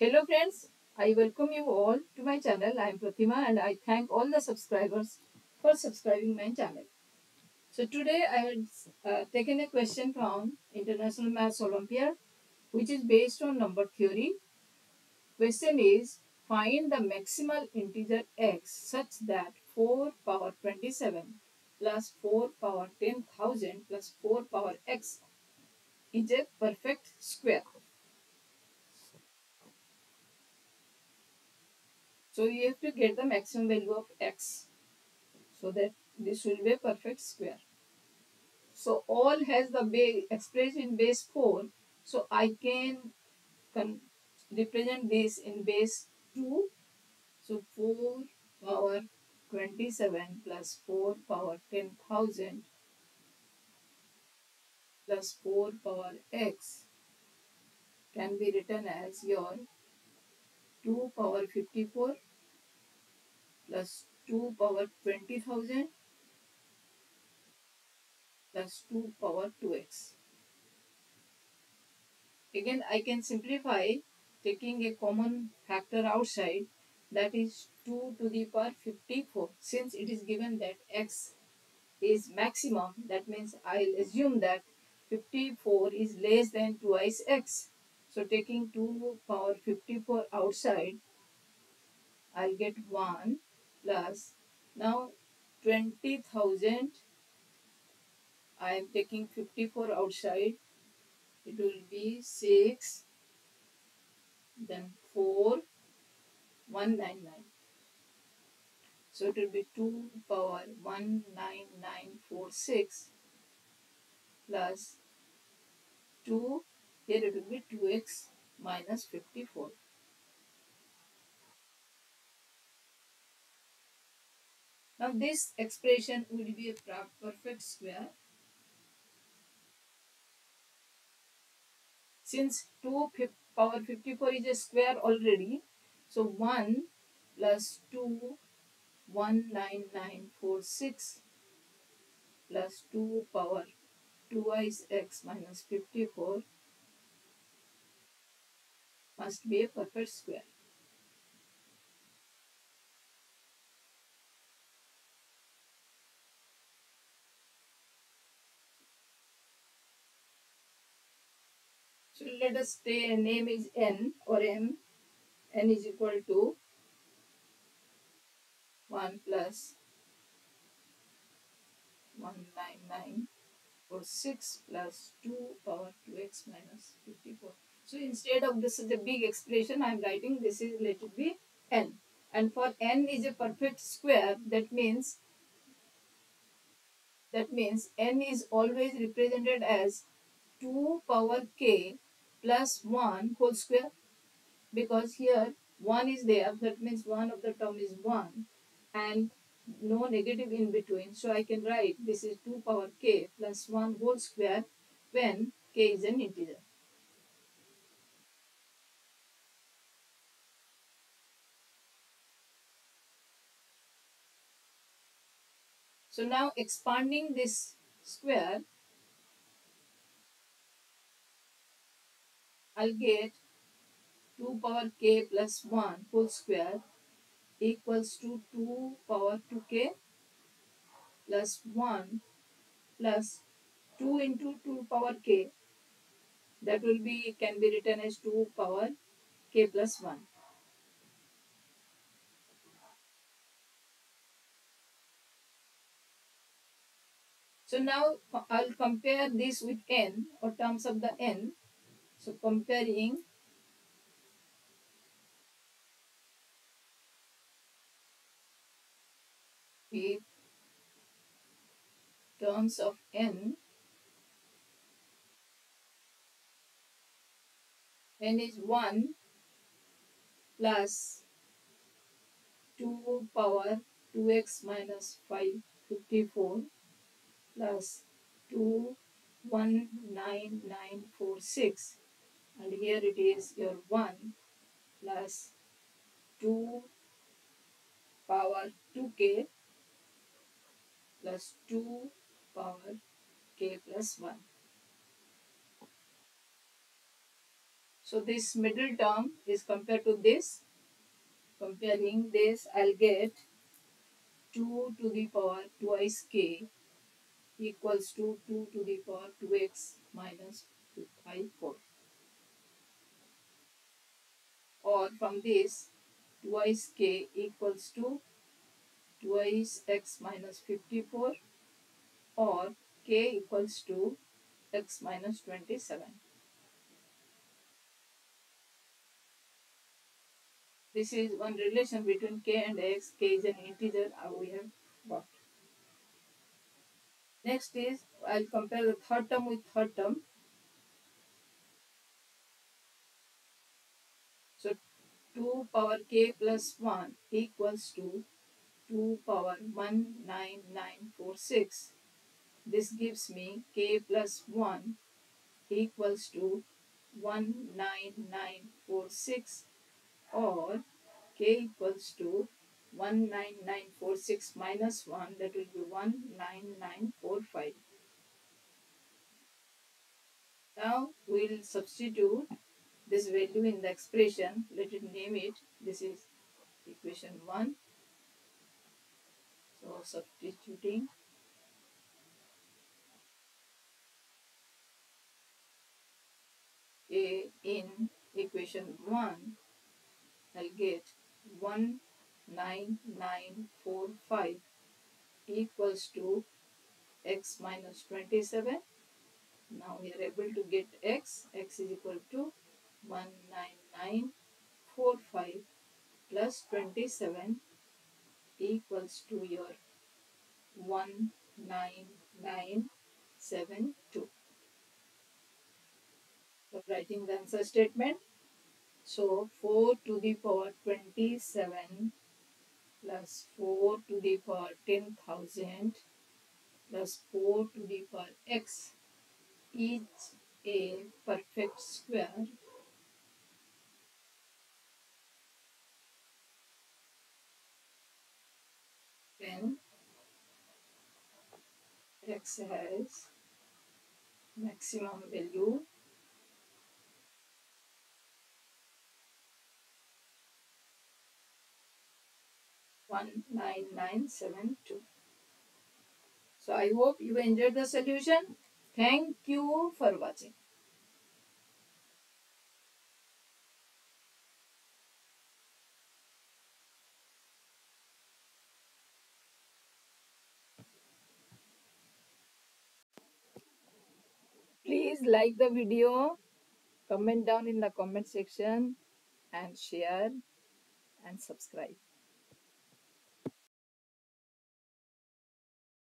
Hello friends, I welcome you all to my channel. I am Prathima and I thank all the subscribers for subscribing my channel. So today I had taken a question from International Maths Olympiad which is based on number theory. Question is, find the maximal integer x such that 4 power 27 plus 4 power 10,000 plus 4 power x is a perfect square. So you have to get the maximum value of x so that this will be a perfect square. So all has the base expressed in base 4. So I can represent this in base 2. So 4 power 27 plus 4 power 10,000 plus 4 power x can be written as your 2 power 54 plus 2 power 20,000 plus 2 power 2x. Again, I can simplify taking a common factor outside, that is 2 to the power 54. Since it is given that x is maximum, that means I'll assume that 54 is less than twice x. So taking 2 power 54 outside, I'll get 1 plus, now 20,000, I am taking 54 outside, it will be 6, then 4, 199. So it will be 2 power 19946 plus 2. Here it will be 2x minus 54. Now this expression would be a perfect square. Since 2 power 54 is a square already, so 1 plus 2, 19946 plus 2 power 2x minus 54 must be a perfect square. So let us say name is n or m. n is equal to 1 plus 19946 plus 2 power 2x minus 54. So instead of this is a big expression, I am writing this is let it be n. And for n is a perfect square, that means n is always represented as 2 power k plus 1 whole square, because here 1 is there, that means one of the term is 1 and no negative in between. So I can write this is 2 power k plus 1 whole square when k is an integer. So now expanding this square, I'll get 2 power k plus 1 whole square equals to 2 power 2k plus 1 plus 2 into 2 power k, that will be, can be written as 2 power k plus 1. So now I'll compare this with n or terms of the n. So comparing with terms of n, n is 1 plus 2 power 2x minus 54. Plus 2, 19946, and here it is your 1 plus 2 power 2k plus 2 power k plus 1. So this middle term is compared to this. Comparing this, I'll get 2 to the power 2x k equals to 2 to the power 2x minus 254. Or from this, 2x k equals to 2x minus 54 or k equals to x minus 27. This is one relation between k and x. K is an integer, we have worked. Next is, I'll compare the third term with third term. So 2 power k plus 1 equals to 2 power 19946. This gives me k plus 1 equals to 19946 or k equals to 19946 minus 1, that will be 19945. Now we will substitute this value in the expression. Let it name it. This is equation 1. So substituting. A in equation 1, I'll get 19945 equals to x minus 27. Now we are able to get x. X is equal to 19945 plus 27 equals to your 19972. So writing the answer statement. So 4 to the power 27 plus 4 to the power 10,000 plus 4 to the power x is a perfect square. Then x has maximum value. So I hope you enjoyed the solution. Thank you for watching. Please like the video, comment down in the comment section and share and subscribe.